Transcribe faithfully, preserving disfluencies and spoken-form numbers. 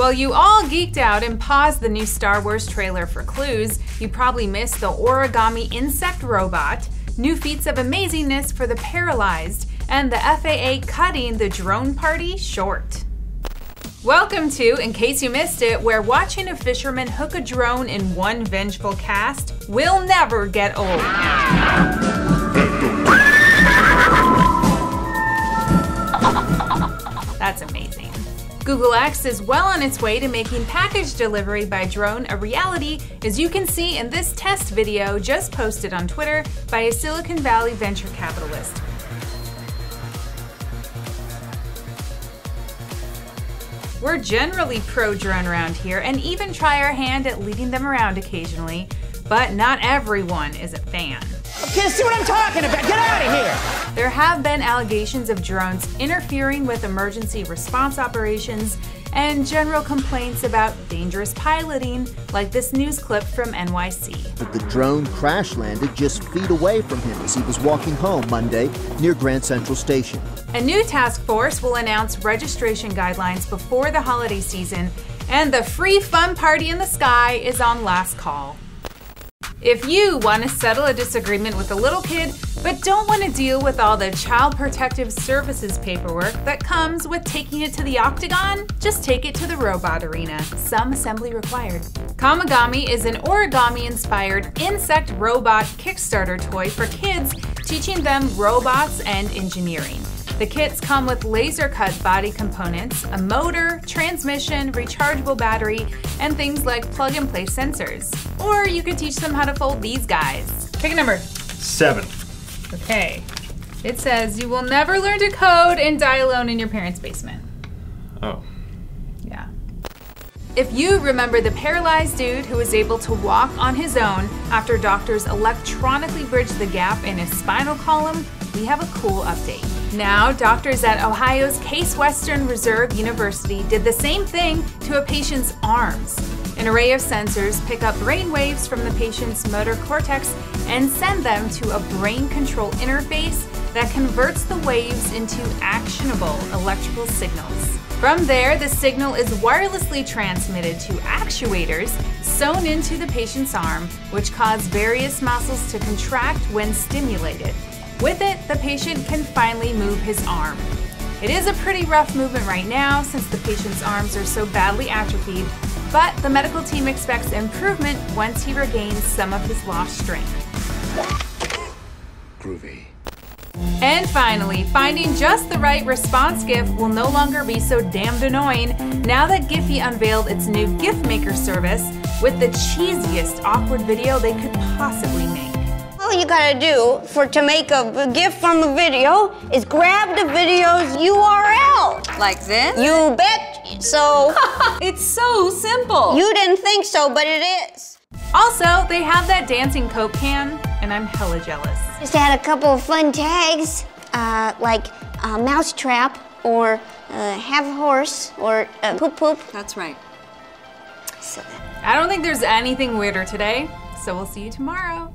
While you all geeked out and paused the new Star Wars trailer for clues, you probably missed the origami insect robot, new feats of amazingness for the paralyzed, and the F A A cutting the drone party short. Welcome to, in case you missed it, where watching a fisherman hook a drone in one vengeful cast will never get old. That's amazing. Google X is well on its way to making package delivery by drone a reality, as you can see in this test video just posted on Twitter by a Silicon Valley venture capitalist. We're generally pro-drone around here and even try our hand at leading them around occasionally, but not everyone is a fan. Can't see what I'm talking about. Get out of here! There have been allegations of drones interfering with emergency response operations and general complaints about dangerous piloting, like this news clip from N Y C. But the drone crash landed just feet away from him as he was walking home Monday near Grand Central Station. A new task force will announce registration guidelines before the holiday season, and the free fun party in the sky is on last call. If you want to settle a disagreement with a little kid, but don't want to deal with all the Child Protective Services paperwork that comes with taking it to the octagon, just take it to the robot arena. Some assembly required. Kamigami is an origami-inspired insect robot Kickstarter toy for kids, teaching them robots and engineering. The kits come with laser-cut body components, a motor, transmission, rechargeable battery, and things like plug-and-play sensors. Or you could teach them how to fold these guys. Pick a number. Seven. Okay. It says, you will never learn to code and die alone in your parents' basement. Oh. Yeah. If you remember the paralyzed dude who was able to walk on his own after doctors electronically bridged the gap in his spinal column, we have a cool update. Now, doctors at Ohio's Case Western Reserve University did the same thing to a patient's arms. An array of sensors pick up brain waves from the patient's motor cortex and send them to a brain control interface that converts the waves into actionable electrical signals. From there, the signal is wirelessly transmitted to actuators sewn into the patient's arm, which cause various muscles to contract when stimulated. With it, the patient can finally move his arm. It is a pretty rough movement right now since the patient's arms are so badly atrophied, but the medical team expects improvement once he regains some of his lost strength. Groovy. And finally, finding just the right response GIF will no longer be so damned annoying now that Giphy unveiled its new GIF Maker service with the cheesiest awkward video they could possibly make. All you gotta do for to make a GIF from a video is grab the video's U R L. Like this? You bet. So it's so simple. You didn't think so, but it is. Also, they have that dancing Coke can, and I'm hella jealous. Just had a couple of fun tags, uh, like uh, mousetrap, or uh, have a horse, or uh, poop poop. That's right. So. I don't think there's anything weirder today, so we'll see you tomorrow.